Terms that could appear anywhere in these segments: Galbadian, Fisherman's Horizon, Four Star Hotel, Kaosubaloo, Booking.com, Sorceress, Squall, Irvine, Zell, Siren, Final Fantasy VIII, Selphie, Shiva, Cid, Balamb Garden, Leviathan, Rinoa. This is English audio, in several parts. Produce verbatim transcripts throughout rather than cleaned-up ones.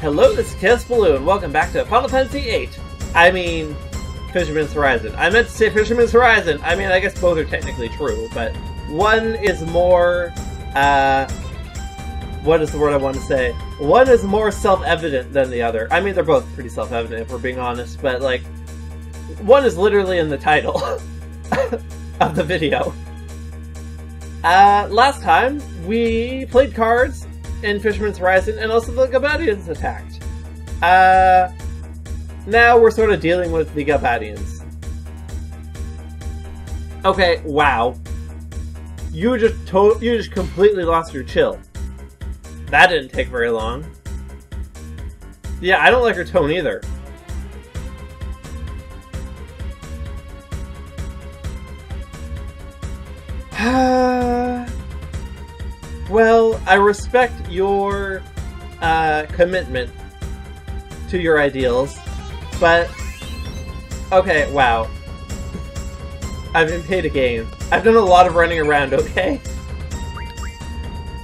Hello, this is Kaosubaloo, and welcome back to Final Fantasy eight. I mean, Fisherman's Horizon. I meant to say Fisherman's Horizon. I mean, I guess both are technically true, but one is more, uh, what is the word I want to say? One is more self-evident than the other. I mean, they're both pretty self-evident, if we're being honest, but, like, one is literally in the title of the video. Uh, last time, we played cards in Fisherman's Horizon, and also the Galbadians attacked. Uh, now we're sort of dealing with the Galbadians. Okay, wow. You just to you just completely lost your chill. That didn't take very long. Yeah, I don't like her tone either. Well, I respect your uh, commitment to your ideals, but okay, wow. I've been paid a game. I've done a lot of running around, okay?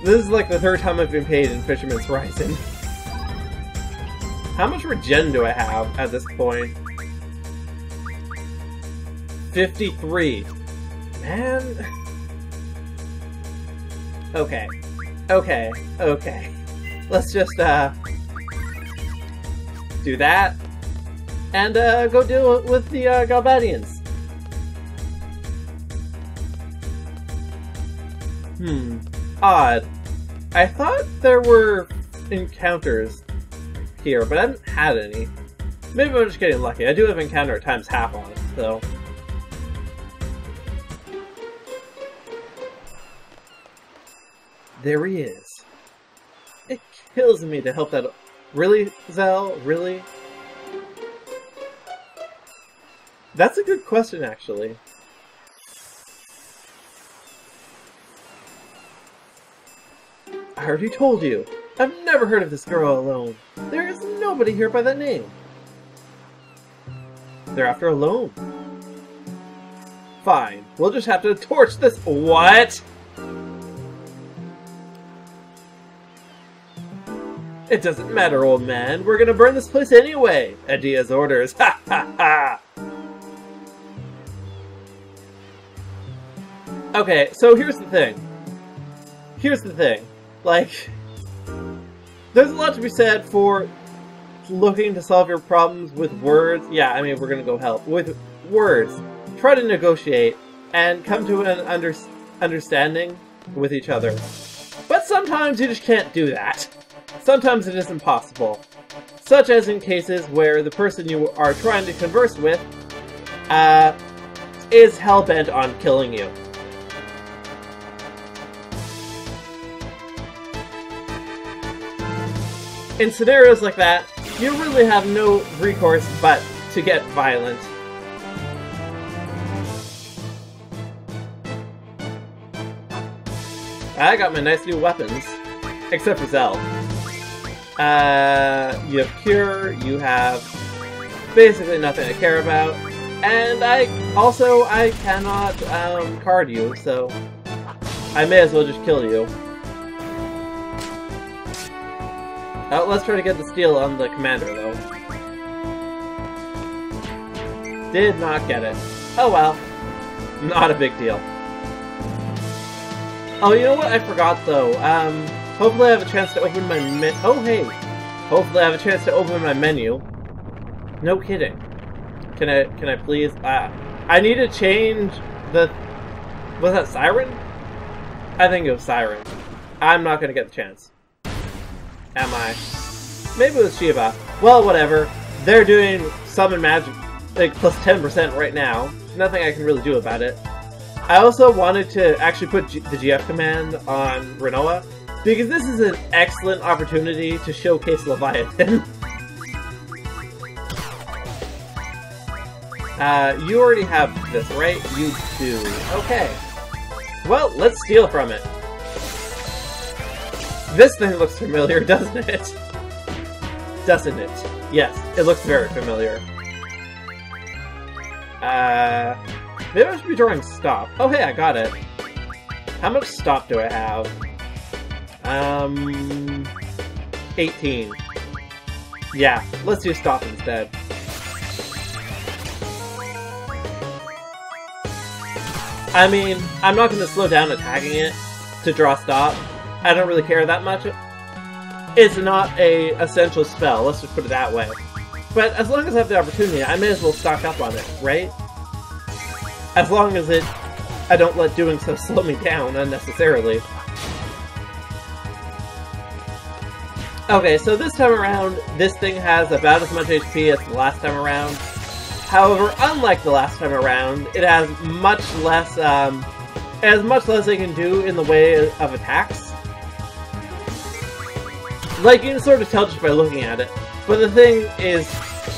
This is like the third time I've been paid in Fisherman's Horizon. How much regen do I have at this point? fifty-three. Man. Okay. Okay, okay. Let's just, uh, do that, and, uh, go deal with the, uh, Galbadians. Hmm. Odd. I thought there were encounters here, but I haven't had any. Maybe I'm just getting lucky. I do have encounter at times half on it, so... There he is. It kills me to help that... Really, Zell? Really? That's a good question, actually. I already told you. I've never heard of this girl alone. There is nobody here by that name. They're after a loan. Fine. We'll just have to torch this... What? It doesn't matter, old man. We're gonna burn this place anyway. Adia's orders. Ha ha ha! Okay, so here's the thing. Here's the thing. Like, there's a lot to be said for looking to solve your problems with words. Yeah, I mean, we're gonna go help. With words. Try to negotiate and come to an under understanding with each other. But sometimes you just can't do that. Sometimes it is impossible, such as in cases where the person you are trying to converse with uh, is hell-bent on killing you. In scenarios like that, you really have no recourse but to get violent. I got my nice new weapons, except for Zell. Uh, you have Cure, you have basically nothing I care about, and I also, I cannot, um, card you, so I may as well just kill you. Uh, let's try to get the steal on the commander, though. Did not get it. Oh well. Not a big deal. Oh, you know what I forgot, though? Um... Hopefully I have a chance to open my men- oh hey! Hopefully I have a chance to open my menu. No kidding. Can I- can I please- ah. I need to change the- was that Siren? I think it was Siren. I'm not gonna get the chance. Am I? Maybe it was Shiva. Well, whatever. They're doing summon magic, like, plus ten percent right now. There's nothing I can really do about it. I also wanted to actually put G the G F command on Rinoa, because this is an excellent opportunity to showcase Leviathan. uh, you already have this, right? You do. Okay. Well, let's steal from it. This thing looks familiar, doesn't it? Doesn't it? Yes, it looks very familiar. Uh, maybe I should be drawing stop. Oh hey, I got it. How much stop do I have? Um, eighteen. Yeah, let's do stop instead. I mean, I'm not gonna slow down attacking it to draw stop. I don't really care that much. It's not a essential spell, let's just put it that way. But as long as I have the opportunity, I may as well stock up on it, right? As long as it, I don't let doing so slow me down unnecessarily. Okay, so this time around, this thing has about as much H P as the last time around. However, unlike the last time around, it has much less, um, it has much less it can do in the way of attacks. Like, you can sort of tell just by looking at it, but the thing is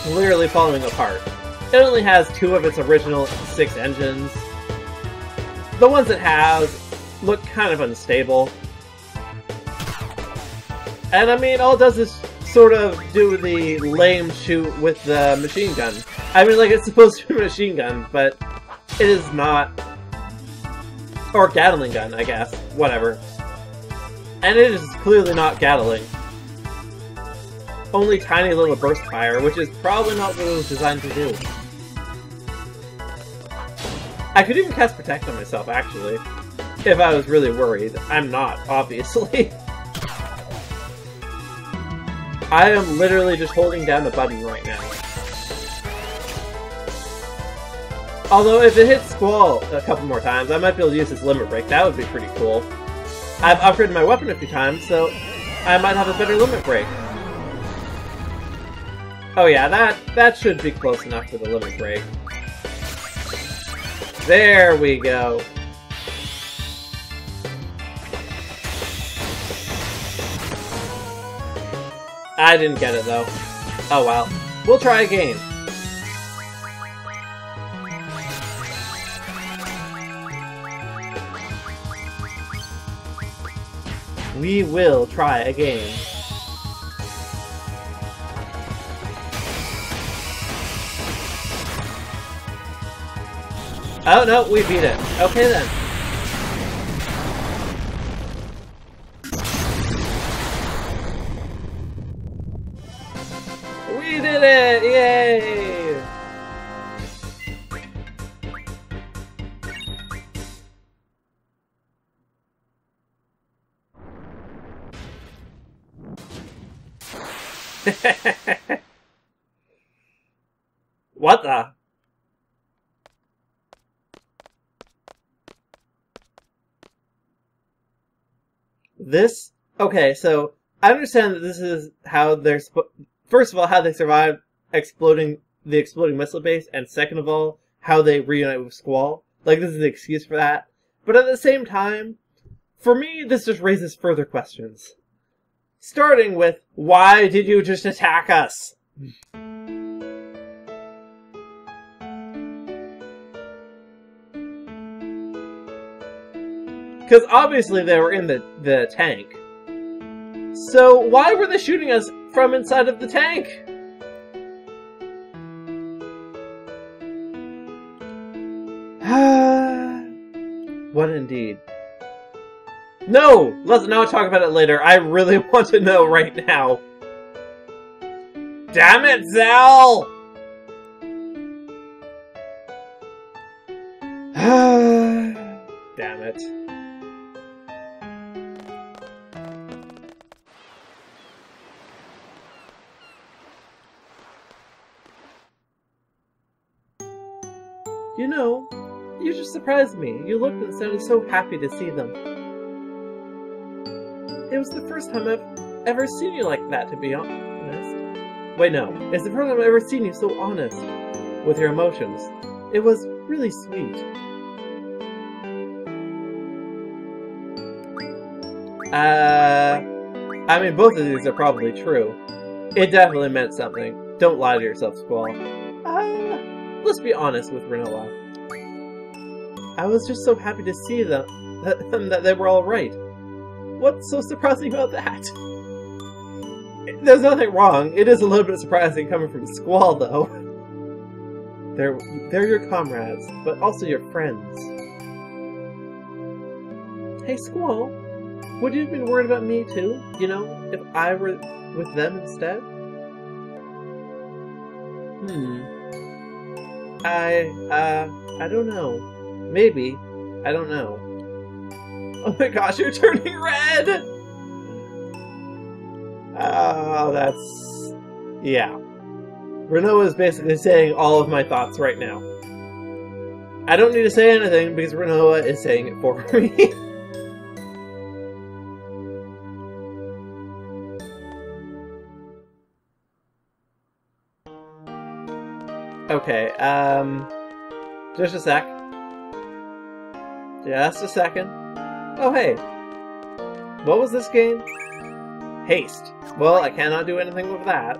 clearly falling apart. It only has two of its original six engines. The ones it has look kind of unstable. And I mean, all it does is sort of do the lame shoot with the machine gun. I mean, like, it's supposed to be a machine gun, but it is not. Or Gatling gun, I guess. Whatever. And it is clearly not Gatling. Only tiny little burst fire, which is probably not what it was designed to do. I could even cast Protect on myself, actually. If I was really worried. I'm not, obviously. I am literally just holding down the button right now. Although, if it hits Squall a couple more times, I might be able to use this Limit Break. That would be pretty cool. I've upgraded my weapon a few times, so I might have a better Limit Break. Oh yeah, that, that should be close enough for the Limit Break. There we go. I didn't get it, though. Oh well. We'll try again. We will try again. Oh no, we beat it. Okay then. We did it! Yay! What the? This? Okay, so I understand that this is how they're supposed. First of all, how they survived exploding the exploding missile base, and second of all, how they reunite with Squall. Like, this is an excuse for that. But at the same time, for me, this just raises further questions. Starting with, why did you just attack us? Because obviously they were in the, the tank. So why were they shooting us from inside of the tank? What indeed? No! Let's not talk about it later. I really want to know right now. Damn it, Zell! Damn it. You know, you just surprised me. You looked and sounded so happy to see them. It was the first time I've ever seen you like that, to be honest. Wait, no. It's the first time I've ever seen you so honest with your emotions. It was really sweet. Uh... I mean, both of these are probably true. It definitely meant something. Don't lie to yourself, Squall. Uh... Let's be honest with Rinoa. I was just so happy to see them that, that they were all right. What's so surprising about that? There's nothing wrong. It is a little bit surprising coming from Squall, though. They're they're your comrades, but also your friends. Hey, Squall, would you have been worried about me too? You know, if I were with them instead? Hmm. I, uh, I don't know. Maybe. I don't know. Oh my gosh, you're turning red! Oh, that's... yeah. Rinoa is basically saying all of my thoughts right now. I don't need to say anything because Rinoa is saying it for me. Okay, um... just a sec. Just a second. Oh, hey! What was this game? Haste. Well, I cannot do anything with that.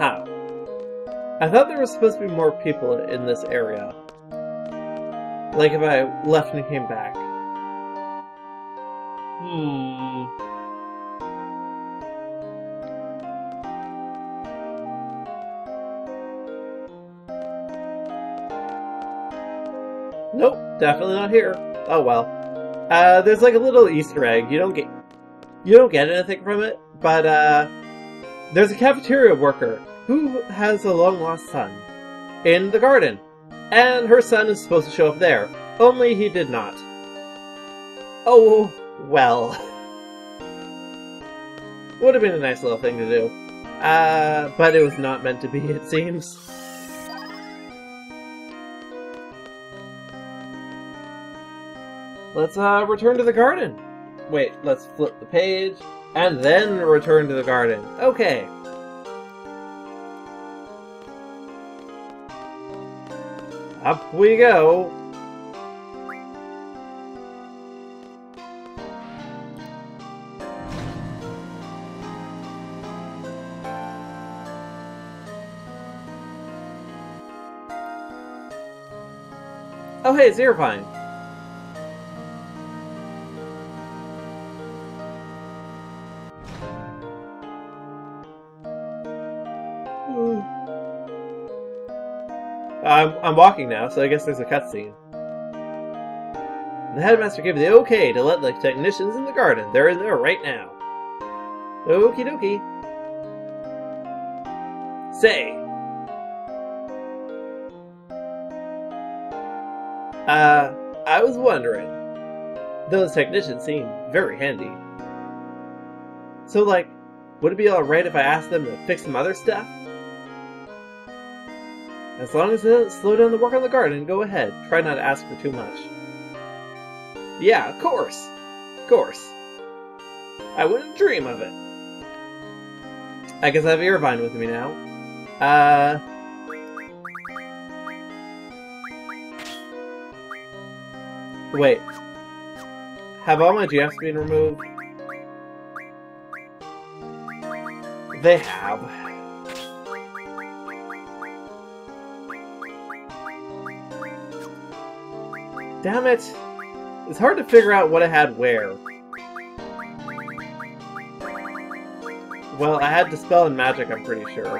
How? I thought there was supposed to be more people in this area. Like if I left and came back. Hmm... Nope, definitely not here. Oh well. Uh, there's like a little Easter egg. You don't get, you don't get anything from it, but uh, there's a cafeteria worker who has a long-lost son in the garden, and her son is supposed to show up there. Only he did not. Oh well. Would have been a nice little thing to do, uh, but it was not meant to be. It seems. Let's, uh, return to the garden. Wait, let's flip the page, and then return to the garden. Okay. Up we go. Oh hey, it's Irvine. I'm, I'm walking now, so I guess there's a cutscene. The headmaster gave the okay to let the technicians in the garden. They're in there right now. Okie dokie. Say. Uh, I was wondering. Those technicians seem very handy. So, like, would it be alright if I asked them to fix some other stuff? As long as they don't slow down the work on the garden, go ahead. Try not to ask for too much. Yeah, of course. Of course. I wouldn't dream of it. I guess I have Irvine with me now. Uh... Wait. Have all my G Fs been removed? They have. Damn it! It's hard to figure out what I had where. Well, I had Dispel and Magic, I'm pretty sure.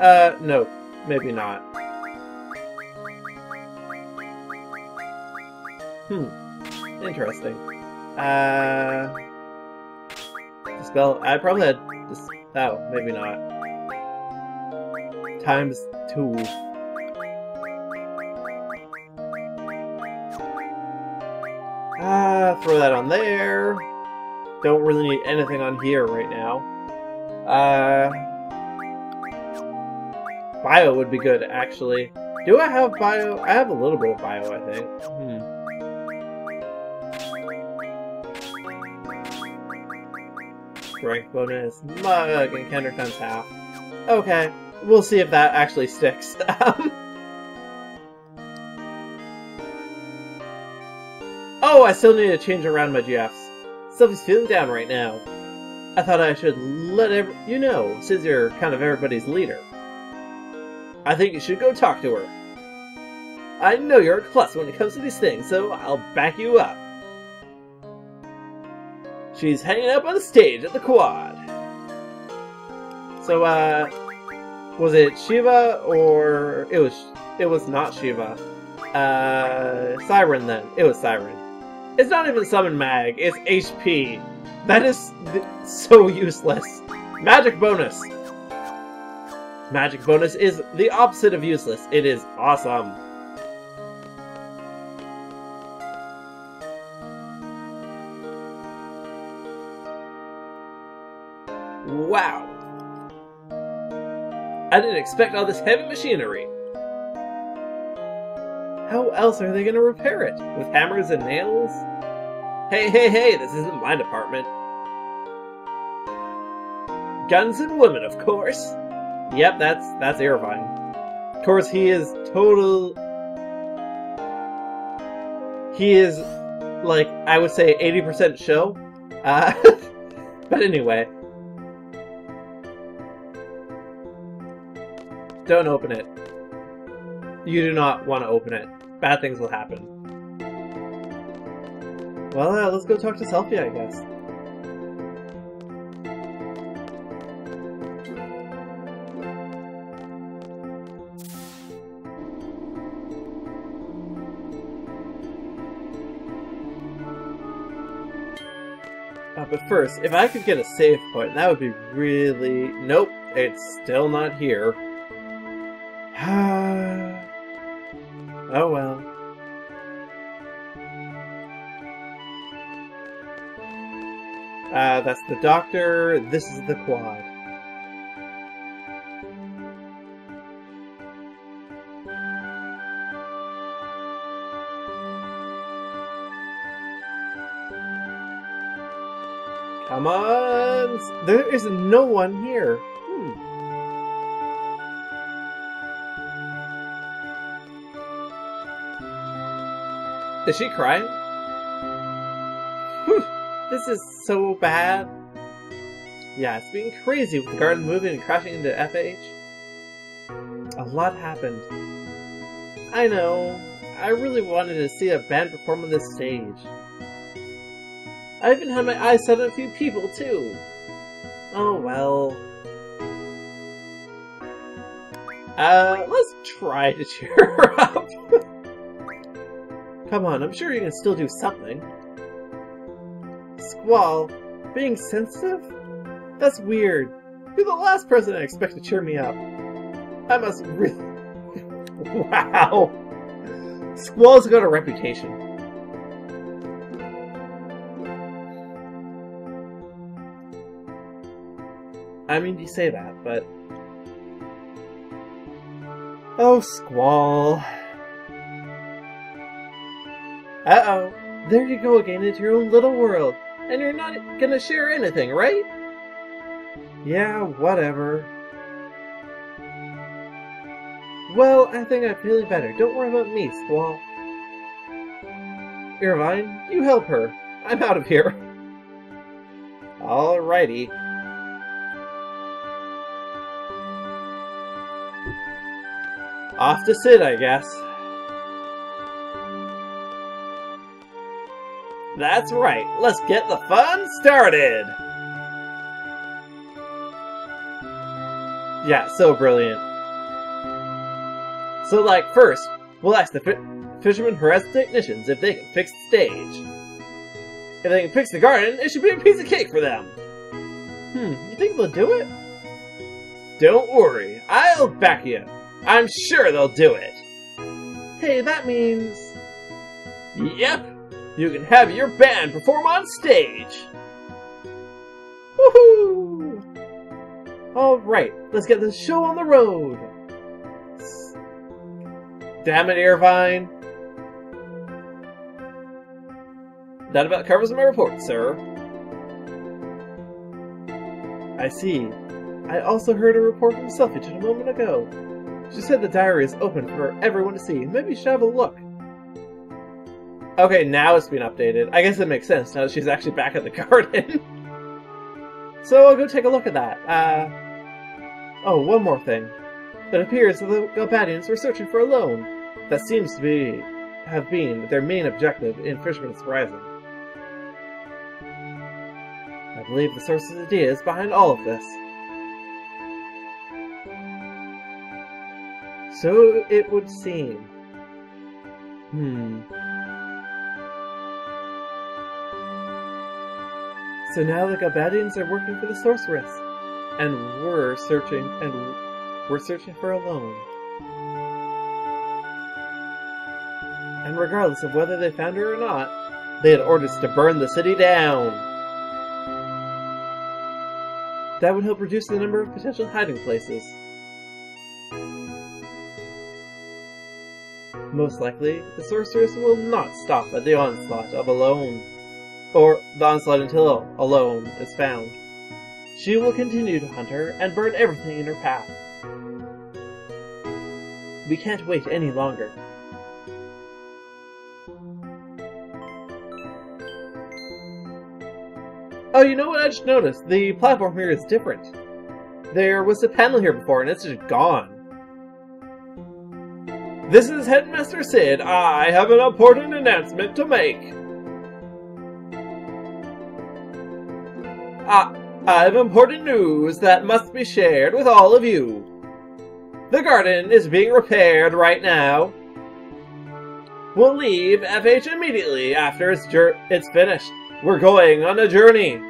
Uh, no. Maybe not. Hmm. Interesting. Uh... Dispel... I probably had... Dis oh, maybe not. Times two. Uh, throw that on there. Don't really need anything on here right now. Uh, bio would be good, actually. Do I have bio? I have a little bit of bio, I think. Hmm. Strength bonus, mug, and counter times half. Okay, we'll see if that actually sticks. Oh, I still need to change around my G Fs. Selphie's feeling down right now. I thought I should let every you know, since you're kind of everybody's leader. I think you should go talk to her. I know you're a plus when it comes to these things, so I'll back you up. She's hanging up on the stage at the quad. So, uh, was it Shiva or it was it was not Shiva? Uh, Siren then. It was Siren. It's not even Summon Mag, it's H P. That is th so useless. Magic bonus! Magic bonus is the opposite of useless. It is awesome. Wow. I didn't expect all this heavy machinery. How else are they going to repair it? With hammers and nails? Hey, hey, hey, this isn't my department. Guns and women, of course. Yep, that's that's Irvine. Of course, he is total... He is, like, I would say eighty percent show. Uh, but anyway. Don't open it. You do not want to open it. Bad things will happen. Well, uh, let's go talk to Selphie, I guess. Uh, but first, if I could get a save point, that would be really... Nope, it's still not here. Oh well. Uh, that's the doctor. This is the quad. Come on! There is no one here. Hmm. Is she crying? Whew, this is so bad. Yeah, it's been crazy with the garden moving and crashing into F H. A lot happened. I know. I really wanted to see a band perform on this stage. I even had my eyes set on a few people, too. Oh, well. Uh, let's try to cheer her up. Come on, I'm sure you can still do something. Squall, being sensitive? That's weird. You're the last person I expect to cheer me up. I must really... Wow. Squall's got a reputation. I mean, you say that, but... Oh, Squall. Uh-oh, there you go again into your own little world, and you're not gonna share anything, right? Yeah, whatever. Well, I think I'm feeling better. Don't worry about me, Squall. Irvine, you help her. I'm out of here. Alrighty. Off to Cid, I guess. That's right, let's get the fun started! Yeah, so brilliant. So, like, first, we'll ask the fi Fisherman's Horizon technicians if they can fix the stage. If they can fix the garden, it should be a piece of cake for them! Hmm, you think they'll do it? Don't worry, I'll back you. I'm sure they'll do it! Hey, that means... Yep! You can have your band perform on stage! Woohoo! Alright, let's get this show on the road! Damn it, Irvine! That about covers my report, sir. I see. I also heard a report from Selphie just a moment ago. She said the diary is open for everyone to see. Maybe you should have a look. Okay, now it's been updated. I guess it makes sense now that she's actually back at the garden. So I'll go take a look at that. Uh, oh, one more thing. It appears that the Galbadians were searching for a loan. That seems to be have been their main objective in Fisherman's Horizon. I believe the source's idea is behind all of this. So it would seem. Hmm. So now the Galbadians are working for the Sorceress, and we're searching, and we're searching for a loan. And regardless of whether they found her or not, they had orders to burn the city down. That would help reduce the number of potential hiding places. Most likely, the Sorceress will not stop at the onslaught of a loan, or the onslaught until a loan is found. She will continue to hunt her and burn everything in her path. We can't wait any longer. Oh, you know what I just noticed? The platform here is different. There was a panel here before and it's just gone. This is Headmaster Cid. I have an important announcement to make. I, I have important news that must be shared with all of you. The garden is being repaired right now. We'll leave F H immediately after it's, it's finished. We're going on a journey.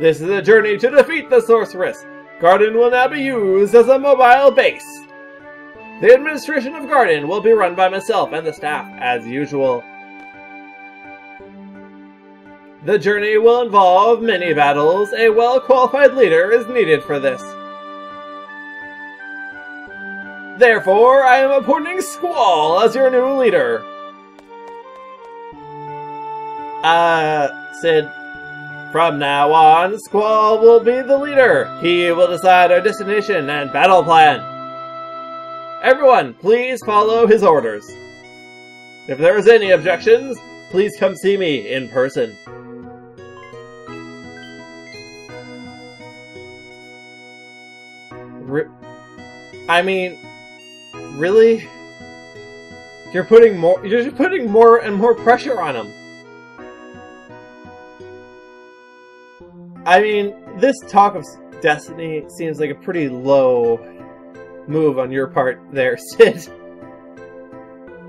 This is a journey to defeat the Sorceress. Garden will now be used as a mobile base. The administration of Garden will be run by myself and the staff, as usual. The journey will involve many battles. A well-qualified leader is needed for this. Therefore, I am appointing Squall as your new leader. Uh, Cid... From now on, Squall will be the leader. He will decide our destination and battle plan. Everyone, please follow his orders. If there is any objections, please come see me in person. Re- I mean, really? You're putting more. You're just putting more and more pressure on him. I mean, this talk of destiny seems like a pretty low move on your part there, Cid.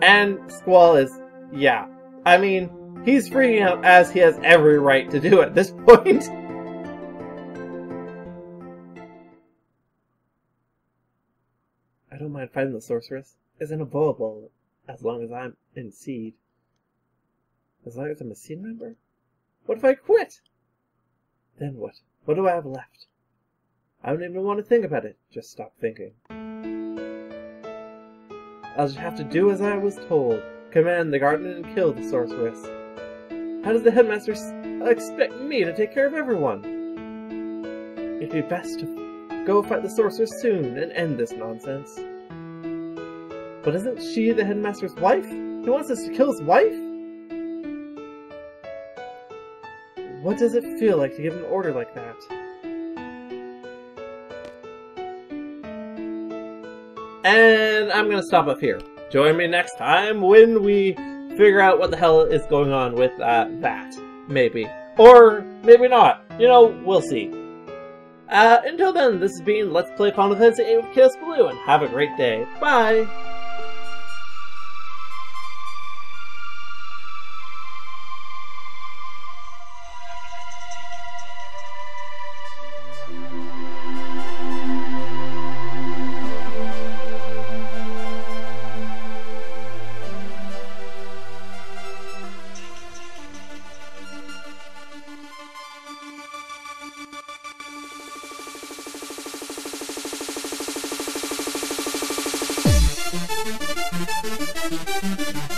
And Squall is, yeah. I mean, he's freaking out as he has every right to do at this point. I don't mind fighting the Sorceress. It's unavoidable as long as I'm in Seed. As long as I'm a Seed member? What if I quit? Then what? What do I have left? I don't even want to think about it. Just stop thinking. I'll just have to do as I was told. Command the garden and kill the Sorceress. How does the Headmaster expect me to take care of everyone? It'd be best to go fight the Sorceress soon and end this nonsense. But isn't she the Headmaster's wife? He wants us to kill his wife? What does it feel like to give an order like that? And I'm gonna stop up here. Join me next time when we figure out what the hell is going on with uh, that. Maybe. Or maybe not. You know, we'll see. Uh, until then, this has been Let's Play Final Fantasy eight with Kaosubaloo, and have a great day. Bye! We'll be right back.